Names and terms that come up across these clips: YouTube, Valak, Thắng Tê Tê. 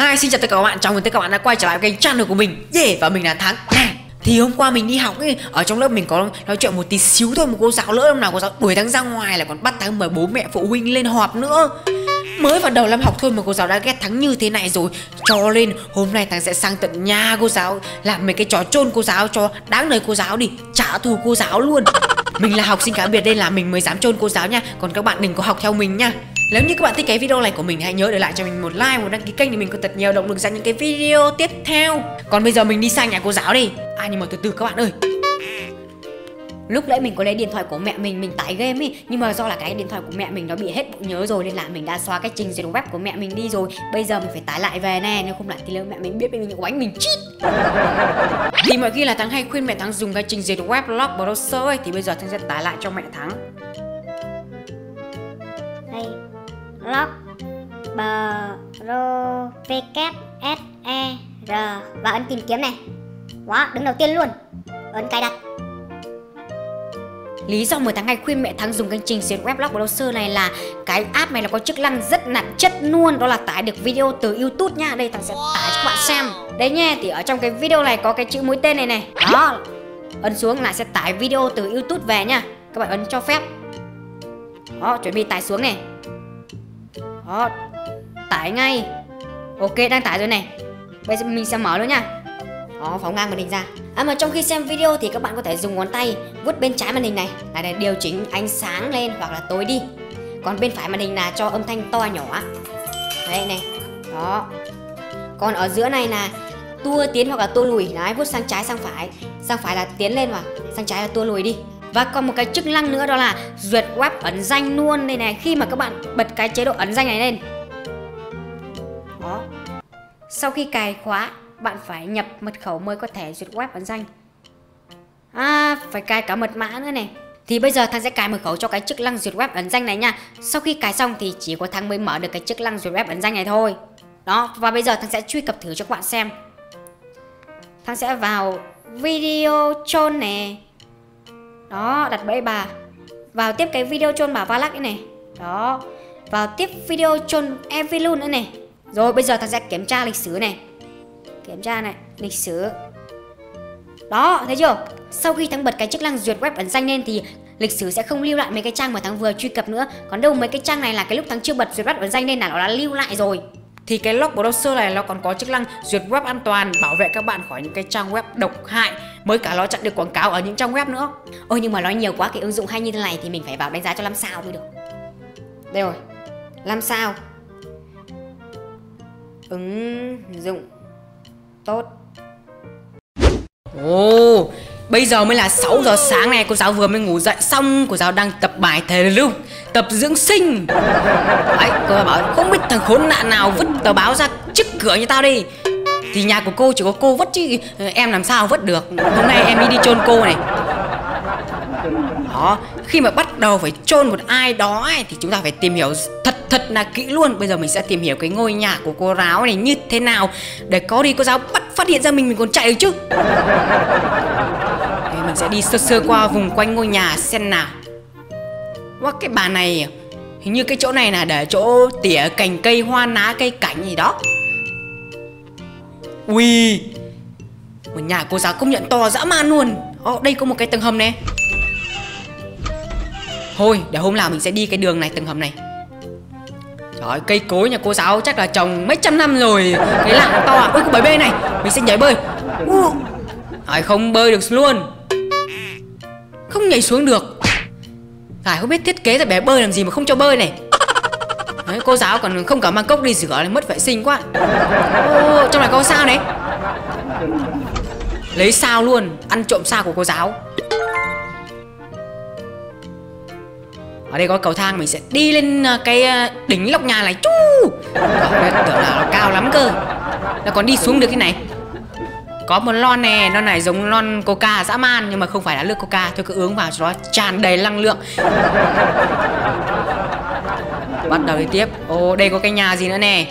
Hi, xin chào tất cả các bạn, chào mừng tất cả các bạn đã quay trở lại kênh channel của mình. Yeah, và mình là Thắng. Thì hôm qua mình đi học ấy, ở trong lớp mình có nói chuyện một tí xíu thôi, một cô giáo lỡ hôm nào cô giáo đuổi Thắng ra ngoài là còn bắt Thắng mời bố mẹ phụ huynh lên họp nữa. Mới vào đầu năm học thôi mà cô giáo đã ghét Thắng như thế này rồi. Cho nên hôm nay Thắng sẽ sang tận nhà cô giáo làm mấy cái trò chôn cô giáo cho đáng đời cô giáo đi, trả thù cô giáo luôn. Mình là học sinh cá biệt đây là mình mới dám chôn cô giáo nha, còn các bạn đừng có học theo mình nha. Nếu như các bạn thích cái video này của mình hãy nhớ để lại cho mình một like, một đăng ký kênh để mình có thật nhiều động lực ra những cái video tiếp theo. Còn bây giờ mình đi sang nhà cô giáo đi. Nhưng mà từ từ các bạn ơi. Lúc nãy mình có lấy điện thoại của mẹ mình tải game ấy, nhưng mà do là cái điện thoại của mẹ mình nó bị hết bộ nhớ rồi nên là mình đã xóa cái trình duyệt web của mẹ mình đi rồi. Bây giờ mình phải tải lại về nè, nếu không lại thì lỡ mẹ mình biết mình đánh mình chít. Thì mọi khi là Thắng hay khuyên mẹ Thắng dùng cái trình duyệt web lock browser ấy, thì bây giờ Thắng sẽ tải lại cho mẹ Thắng. Lock browser và ấn tìm kiếm này. Wow, đứng đầu tiên luôn. Ấn cài đặt. Lý do mà Thắng hay khuyên mẹ Thắng dùng kênh trình duyệt web lock browser này là cái app này nó có chức năng rất là chất luôn, đó là tải được video từ YouTube nha. Đây Thắng sẽ tải cho các bạn xem. Đấy nha, thì ở trong cái video này có cái chữ mũi tên này này. Đó. Ấn xuống là sẽ tải video từ YouTube về nha. Các bạn ấn cho phép. Đó, chuẩn bị tải xuống này. Đó, tải ngay. Ok, đang tải rồi này. Bây giờ mình sẽ mở luôn nha. Đó, phóng ngang màn hình ra. Mà trong khi xem video thì các bạn có thể dùng ngón tay vuốt bên trái màn hình này là để điều chỉnh ánh sáng lên hoặc là tối đi. Còn bên phải màn hình là cho âm thanh to nhỏ. Đấy này. Đó. Còn ở giữa này là tua tiến hoặc là tua lùi. Đấy, vuốt sang trái sang phải. Sang phải là tiến lên mà, sang trái là tua lùi đi. Và còn một cái chức năng nữa đó là duyệt web ẩn danh luôn đây này. Khi mà các bạn bật cái chế độ ẩn danh này lên. Đó. Sau khi cài khóa, bạn phải nhập mật khẩu mới có thể duyệt web ẩn danh. Phải cài cả mật mã nữa này. Thì bây giờ Thắng sẽ cài mật khẩu cho cái chức năng duyệt web ẩn danh này nha. Sau khi cài xong thì chỉ có Thắng mới mở được cái chức năng duyệt web ẩn danh này thôi. Đó, và bây giờ Thắng sẽ truy cập thử cho các bạn xem. Thắng sẽ vào video chôn này. Đó, đặt bẫy bà. Vào tiếp cái video chôn bà Valak ấy này. Đó. Vào tiếp video chôn Evelyn nữa này. Rồi bây giờ Thắng sẽ kiểm tra lịch sử này. Kiểm tra này, lịch sử. Đó, thấy chưa? Sau khi Thắng bật cái chức năng duyệt web ẩn danh lên thì lịch sử sẽ không lưu lại mấy cái trang mà Thắng vừa truy cập nữa. Còn đâu mấy cái trang này là cái lúc Thắng chưa bật duyệt web ẩn danh lên là nó đã lưu lại rồi. Thì cái lock browser này nó còn có chức năng duyệt web an toàn, bảo vệ các bạn khỏi những cái trang web độc hại, mới cả nó chặn được quảng cáo ở những trang web nữa. Ôi nhưng mà nói nhiều quá, cái ứng dụng hay như thế này thì mình phải vào đánh giá cho 5 sao mới được. Đây rồi, 5 sao. Ứng dụng tốt. Ồ, bây giờ mới là 6 giờ sáng này, cô giáo vừa mới ngủ dậy xong, cô giáo đang tập bài thể dục, tập dưỡng sinh. Đấy, cô giáo bảo không biết thằng khốn nạn nào vứt tờ báo ra trước cửa như tao đi. Thì nhà của cô chỉ có cô vứt chứ em làm sao vứt được. Hôm nay em đi chôn cô này. Đó, khi mà bắt đầu phải chôn một ai đó ấy, thì chúng ta phải tìm hiểu thật là kỹ luôn. Bây giờ mình sẽ tìm hiểu cái ngôi nhà của cô giáo này như thế nào để có đi cô giáo bắt phát hiện ra mình còn chạy được chứ. Thì mình sẽ đi sơ qua vùng quanh ngôi nhà xem nào. Wow, cái bà này hình như cái chỗ này là để chỗ tỉa cành cây hoa lá cây cảnh gì đó. Ui, một nhà cô giáo công nhận to dã man luôn. Đây có một cái tầng hầm này. Thôi để hôm nào mình sẽ đi cái đường này, tầng hầm này. Trời ơi, cây cối nhà cô giáo chắc là trồng mấy trăm năm rồi. Cái lạng to à. Ui, có bể bơi này. Mình sẽ nhảy bơi. Trời, không bơi được luôn. Không nhảy xuống được. Trời, không biết thiết kế ra bể bơi làm gì mà không cho bơi này. Đấy, cô giáo còn không cả mang cốc đi rửa này, mất vệ sinh quá. Trong này có sao đấy. Lấy sao luôn. Ăn trộm sao của cô giáo. Ở đây có cầu thang, mình sẽ đi lên cái đỉnh lốc nhà này. Chú tưởng là nó cao lắm cơ, nó còn đi xuống được cái này. Có một lon này, lon này giống lon coca dã man, nhưng mà không phải là nước coca. Tôi cứ uống vào cho nó tràn đầy năng lượng. Bắt đầu đi tiếp. Đây có cái nhà gì nữa nè.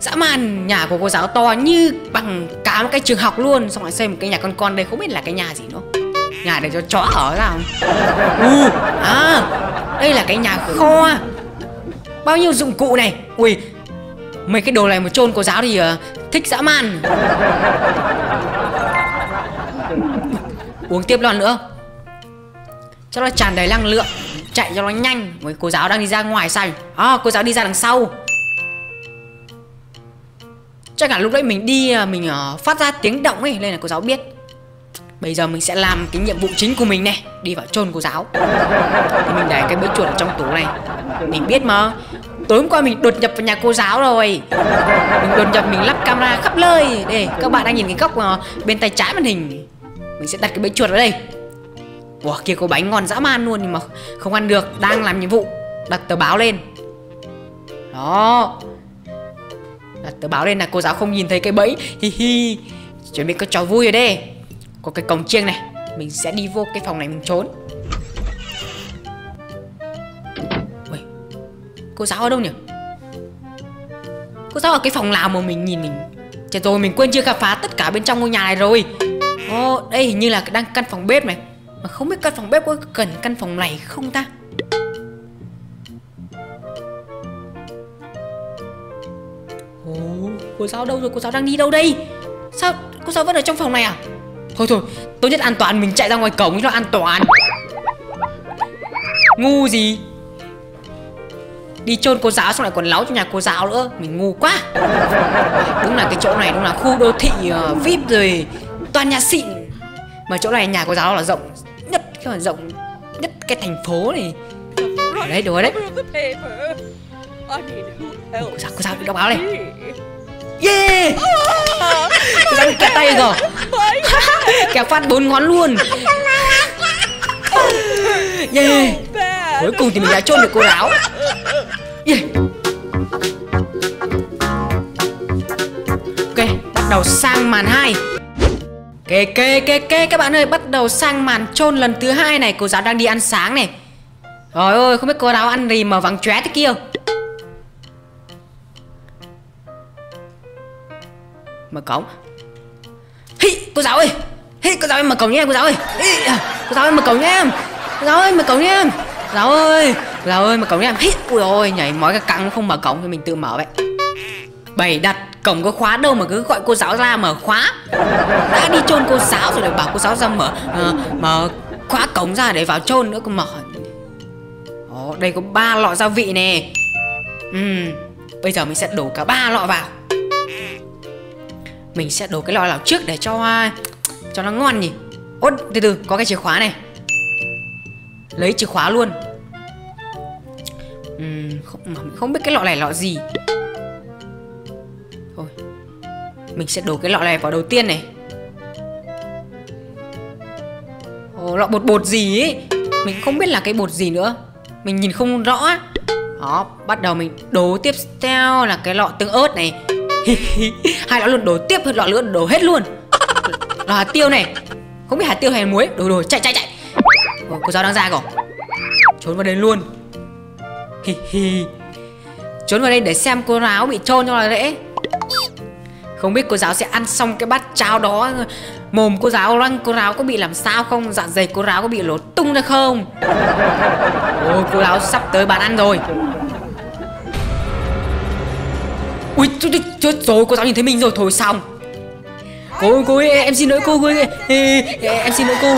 Dã man, nhà của cô giáo to như bằng cả một cái trường học luôn. Xong lại xây một cái nhà con đây, không biết là cái nhà gì nữa. Nhà để cho chó ở ra không? Đây là cái nhà kho. bao nhiêu dụng cụ này. Ui, mấy cái đồ này mà chôn cô giáo thì thích dã man. Uống tiếp lon nữa cho nó tràn đầy năng lượng, chạy cho nó nhanh. Ui, cô giáo đang đi ra ngoài sao? À, cô giáo đi ra đằng sau. Chắc là lúc đấy mình đi mình phát ra tiếng động ấy, nên là cô giáo biết. Bây giờ mình sẽ làm cái nhiệm vụ chính của mình này, đi vào chôn cô giáo. Thì mình để cái bẫy chuột ở trong tủ này. Mình biết mà, tối hôm qua mình đột nhập vào nhà cô giáo rồi. Mình đột nhập, mình lắp camera khắp nơi. Đây, các bạn đang nhìn cái góc bên tay trái màn hình. Mình sẽ đặt cái bẫy chuột ở đây. Wow, kia có bánh ngon dã man luôn nhưng mà không ăn được. Đang làm nhiệm vụ, đặt tờ báo lên. Đó, đặt tờ báo lên là cô giáo không nhìn thấy cái bẫy. Hi hi, chuẩn bị có trò vui ở đây. Có cái cổng chiêng này, mình sẽ đi vô cái phòng này mình trốn. Ui, cô giáo ở đâu nhỉ? Cô giáo ở cái phòng nào mà mình nhìn mình chết rồi, mình quên chưa khám phá tất cả bên trong ngôi nhà này rồi. Ồ, đây hình như là đang căn phòng bếp này. Mà không biết căn phòng bếp có cần căn phòng này không ta? Ồ, cô giáo đâu rồi? Cô giáo đang đi đâu đây? Sao cô giáo vẫn ở trong phòng này à? Thôi thôi, tốt nhất an toàn mình chạy ra ngoài cổng cho an toàn. Ngu gì, đi chôn cô giáo xong lại còn láu cho nhà cô giáo nữa. Mình ngu quá. Đúng là cái chỗ này đúng là khu đô thị VIP rồi, toàn nhà xịn. Mà chỗ này nhà cô giáo là rộng nhất, rộng nhất cái thành phố này. Ở đấy, đúng rồi đấy. Cô giáo bị đọc báo này. Yeah, cô giáo bị kẹp tay rồi. Kẹp phát 4 ngón luôn. Yeah, cuối cùng thì mình đã chôn được cô giáo. Yeah. Ok, bắt đầu sang màn 2. Các bạn ơi, bắt đầu sang màn chôn lần thứ 2 này. Cô giáo đang đi ăn sáng này. Trời ơi, không biết cô giáo ăn gì mà vàng chóe thế kia. Mở cổng. Hi, cô giáo ơi. Hi, cô giáo ơi, mở cổng nha em, cô giáo ơi. Hi, cô giáo ơi, mở cổng nha em. Cô giáo ơi, mở cổng nha em. Cô giáo ơi, cô giáo ơi, mở cổng nha em. Hi, ui ôi, nhảy mói cái căng không mở cổng thì mình tự mở vậy. Bày đặt cổng có khóa đâu mà cứ gọi cô giáo ra mở khóa. Đã đi chôn cô giáo rồi lại bảo cô giáo ra mở mở khóa cổng ra để vào chôn nữa còn mở. Đó, đây có 3 lọ gia vị nè. Bây giờ mình sẽ đổ cả 3 lọ vào. Mình sẽ đổ cái lọ nào trước để cho nó ngon nhỉ. Ốt, từ từ, có cái chìa khóa này. Lấy chìa khóa luôn. Không biết cái lọ này lọ gì. Thôi, mình sẽ đổ cái lọ này vào đầu tiên này. Ồ, lọ bột gì ấy. Mình không biết là cái bột gì nữa, mình nhìn không rõ. Đó, bắt đầu mình đổ tiếp theo là cái lọ tương ớt này. 2 lọ luôn, đổ tiếp hơn lọ nữa, đổ hết luôn. Lọ hạt tiêu này, không biết hạt tiêu hay muối. Đổ, chạy, chạy, chạy. Ồ, cô giáo đang ra rồi. Trốn vào đây luôn. Trốn vào đây để xem cô giáo bị chôn cho là lễ. Không biết cô giáo sẽ ăn xong cái bát cháo đó, mồm cô giáo lăn, cô giáo có bị làm sao không, dạ dày cô giáo có bị lột tung ra không. Ôi, cô giáo sắp tới bàn ăn rồi. Ui, chết rồi, cô giáo nhìn thấy mình rồi. Thôi xong. Cô ơi, em xin lỗi cô ơi, em xin lỗi cô.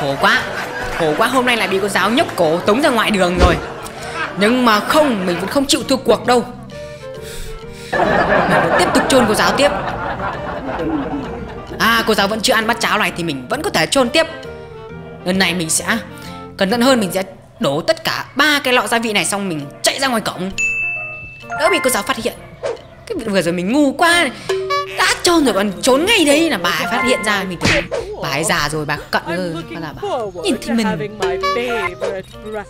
Khổ quá, hôm nay lại bị cô giáo nhấc cổ tống ra ngoài đường rồi. Nhưng mà không, mình vẫn không chịu thua cuộc đâu. Mình vẫn tiếp tục chôn cô giáo tiếp. À, cô giáo vẫn chưa ăn bát cháo này thì mình vẫn có thể chôn tiếp. Lần này mình sẽ cẩn thận hơn, mình sẽ đổ tất cả 3 cái lọ gia vị này xong mình chạy ra ngoài cổng, đỡ bị cô giáo phát hiện. Cái vừa rồi mình ngu quá, đã chôn rồi còn trốn ngay đấy là bà ấy phát hiện ra mình. Bà ấy già rồi, bà cận rồi, bà là bà nhìn thấy mình.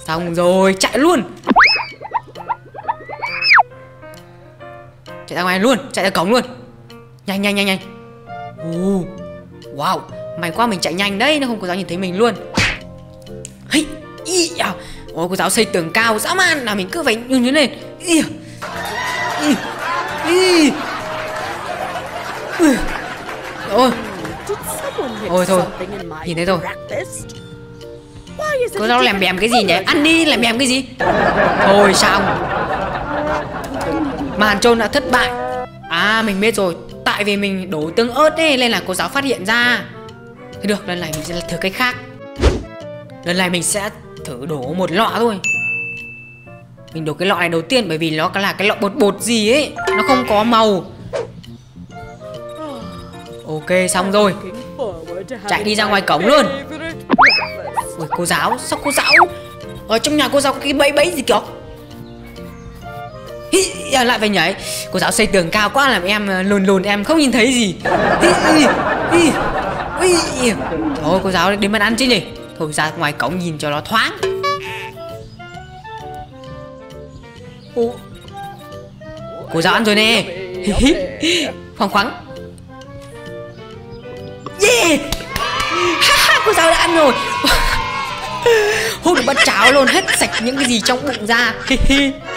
Xong rồi, chạy luôn, chạy ra ngoài luôn, chạy ra cổng luôn. Nhanh nhanh nhanh nhanh. Wow, may quá mình chạy nhanh đấy, nó không có giáo nhìn thấy mình luôn. Hey, ôi, cô giáo xây tường cao dã man là mình cứ phải nhún nhún lên. Ôi, thôi, nhìn thấy rồi. Cô sao làm bèm cái gì nhỉ? Ăn đi, làm bèm cái gì? Thôi xong. Màn trôn đã thất bại. À mình biết rồi. Tại vì mình đổ tương ớt ấy, nên là cô giáo phát hiện ra. Thế được, lần này mình sẽ thử cách khác. Lần này mình sẽ thử đổ một lọ thôi. Mình đổ cái lọ này đầu tiên, bởi vì nó là cái lọ bột gì ấy, nó không có màu. Ok xong rồi. Chạy đi ra ngoài cổng luôn. Ôi cô giáo, sao cô giáo ở trong nhà cô giáo có cái bẫy gì kìa. Hí, lại phải nhảy. Cô giáo xây tường cao quá làm em lùn em không nhìn thấy gì. Thôi cô giáo đến bàn ăn chứ nhỉ. Thôi ra ngoài cổng nhìn cho nó thoáng. Cô giáo ăn rồi nè. Khoáng khoáng. Yeah. Cô giáo đã ăn rồi. Hút được bát cháo luôn, hết sạch những cái gì trong bụng ra.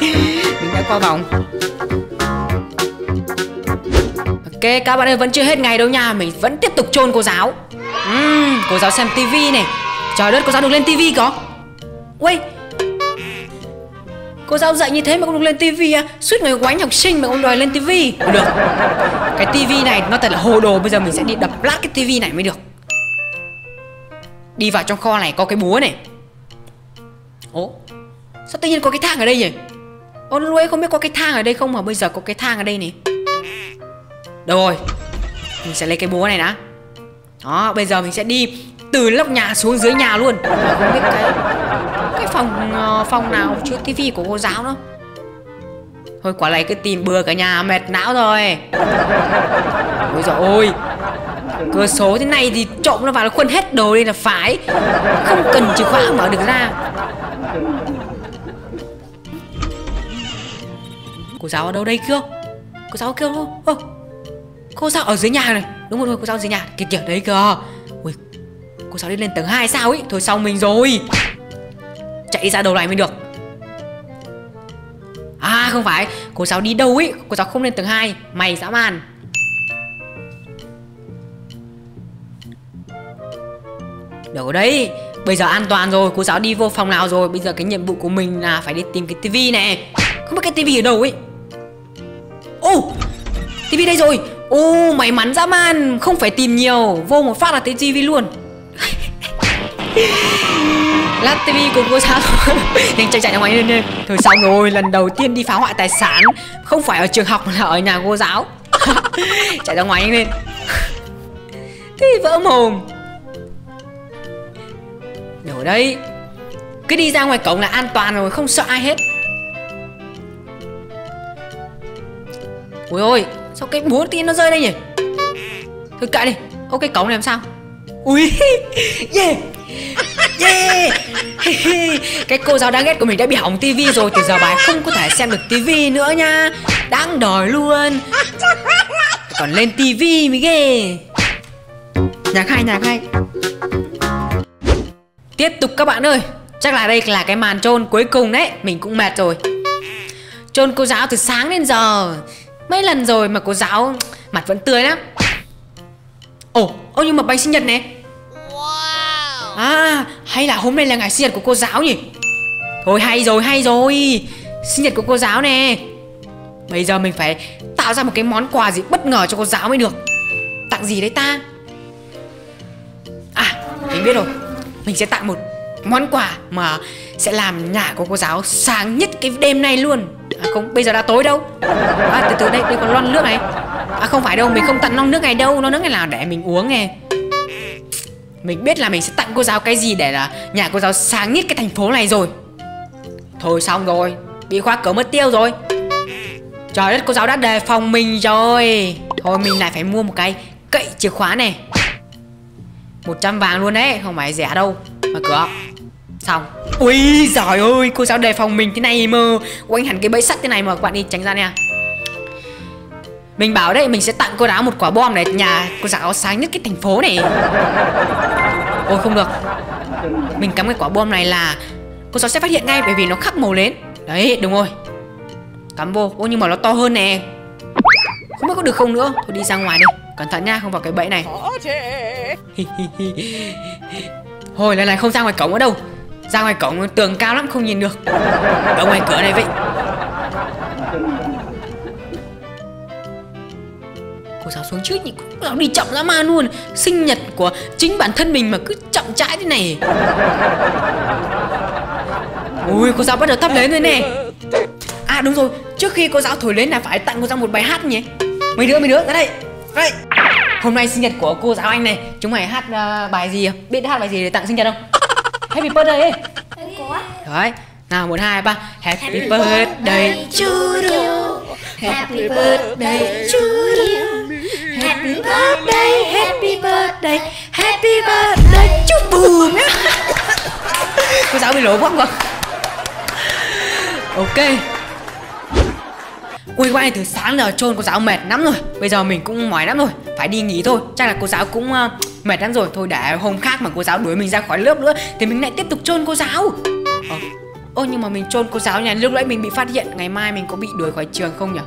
Mình đã qua vòng. Ok, các bạn ơi, vẫn chưa hết ngày đâu nha. Mình vẫn tiếp tục chôn cô giáo. Cô giáo xem tivi này. Trời đất, cô giáo được lên tivi có. Ui, cô giáo dạy như thế mà không được lên tivi á? Suốt ngày quánh học sinh mà không đòi lên tivi. Được. Cái tivi này nó thật là hồ đồ. Bây giờ mình sẽ đi đập lát cái tivi này mới được. Đi vào trong kho này có cái búa này. Ố, sao tự nhiên có cái thang ở đây nhỉ? Ôn lũi không biết có cái thang ở đây không mà bây giờ có cái thang ở đây này. Đâu rồi? Mình sẽ lấy cái búa này đã. Đó, bây giờ mình sẽ đi từ lóc nhà xuống dưới nhà luôn. Mình không biết cái phòng nào chứa tivi của cô giáo nữa. Thôi quả này cứ tìm bừa cả nhà mệt não rồi. Ôi giời ơi, cửa số thế này thì trộm nó vào nó khuân hết đồ lên là phải. Không cần chìa khóa mở được ra. Cô giáo ở đâu đây kêu? Cô giáo kêu không? Cô giáo ở dưới nhà này. Đúng rồi, cô giáo ở dưới nhà. Kìa kìa đấy kìa. Ui, cô giáo đi lên tầng 2 sao ấy. Thôi xong mình rồi. Chạy ra đầu này mới được. À không phải, cô giáo đi đâu ấy? Cô giáo không lên tầng 2. Mày dã man. Được đấy, bây giờ an toàn rồi, cô giáo đi vô phòng nào rồi. Bây giờ cái nhiệm vụ của mình là phải đi tìm cái tivi này. Không biết cái tivi ở đâu ấy. Ô, tivi đây rồi. Ô, may mắn dã man, không phải tìm nhiều, vô một phát là tới tivi luôn. Lát tivi của cô giáo. Nhanh chạy ra ngoài lên. Thôi xong rồi, lần đầu tiên đi phá hoại tài sản. Không phải ở trường học mà là ở nhà cô giáo. Chạy ra ngoài nhanh lên. Thế vỡ mồm. Ở đây cứ đi ra ngoài cổng là an toàn rồi, không sợ ai hết. Ôi ôi, sao cái búa kia nó rơi đây nhỉ? Thôi cãi đi. Ô, cái cổng này làm sao? Ui, yeah, yeah. Cái cô giáo đáng ghét của mình đã bị hỏng tivi rồi. Từ giờ bà ấy không có thể xem được tivi nữa nha. Đáng đòi luôn. Còn lên tivi mới ghê. Nhạc hay. Tiếp tục các bạn ơi. Chắc là đây là cái màn chôn cuối cùng đấy. Mình cũng mệt rồi. Chôn cô giáo từ sáng đến giờ mấy lần rồi mà cô giáo mặt vẫn tươi lắm. Ồ, nhưng mà bánh sinh nhật này. À, hay là hôm nay là ngày sinh nhật của cô giáo nhỉ? Thôi hay rồi. Sinh nhật của cô giáo nè. Bây giờ mình phải tạo ra một cái món quà gì bất ngờ cho cô giáo mới được. Tặng gì đấy ta? À, mình biết rồi. Mình sẽ tặng một món quà mà sẽ làm nhà của cô giáo sáng nhất cái đêm nay luôn. À không, bây giờ đã tối đâu. À từ từ đây còn lon nước này. À không phải đâu, mình không tặng lon nước này đâu. Lon nước này là để mình uống nè. Mình biết là mình sẽ tặng cô giáo cái gì để là nhà cô giáo sáng nhất cái thành phố này rồi. Thôi xong rồi, bị khóa cửa mất tiêu rồi. Trời đất, cô giáo đã đề phòng mình rồi. Thôi mình lại phải mua một cái cậy chìa khóa này. 100 vàng luôn đấy, không phải rẻ đâu. Mở cửa. Xong. Ui giời ơi, cô giáo đề phòng mình thế này mà. Quanh hẳn cái bẫy sắt thế này mà, các bạn đi tránh ra nè. Mình bảo đấy, mình sẽ tặng cô giáo một quả bom này. Nhà cô giáo sáng nhất cái thành phố này. Ôi không được. Mình cắm cái quả bom này là cô giáo sẽ phát hiện ngay, bởi vì nó khắc màu lên. Đấy, đúng rồi. Cắm vô. Ôi nhưng mà nó to hơn nè. Không biết có được không nữa. Thôi đi ra ngoài đi. Cẩn thận nha, không vào cái bẫy này. Hồi lần này không ra ngoài cổng nữa đâu. Ra ngoài cổng tường cao lắm không nhìn được. Ở ngoài cửa này vậy. Cô giáo xuống trước nhỉ, cô giáo đi chậm dã man luôn. Sinh nhật của chính bản thân mình mà cứ chậm trễ thế này. Ui, cô giáo bắt đầu thắp nến rồi nè. À đúng rồi, trước khi cô giáo thổi nến là phải tặng cô giáo một bài hát nhỉ. Mấy đứa ra đây, ra đây. Hôm nay sinh nhật của cô giáo anh này, chúng mày hát bài gì, biết hát bài gì để tặng sinh nhật không? Happy birthday. Có. Đấy, nào 1 2 3. Happy birthday to you. Happy birthday to you. Happy birthday, happy birthday, happy birthday. Chú buồn á. Cô giáo bị lố quá không? Ok. Ui quay từ sáng giờ chôn cô giáo mệt lắm rồi. Bây giờ mình cũng mỏi lắm rồi, phải đi nghỉ thôi. Chắc là cô giáo cũng mệt lắm rồi. Thôi để hôm khác mà cô giáo đuổi mình ra khỏi lớp nữa thì mình lại tiếp tục chôn cô giáo. Ô nhưng mà mình chôn cô giáo nhà lúc nãy mình bị phát hiện. Ngày mai mình có bị đuổi khỏi trường không nhỉ?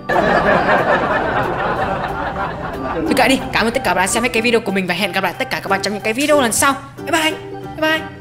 Thôi kệ đi. Cảm ơn tất cả các bạn đã xem hết cái video của mình. Và hẹn gặp lại tất cả các bạn trong những cái video lần sau. Bye bye. Bye bye.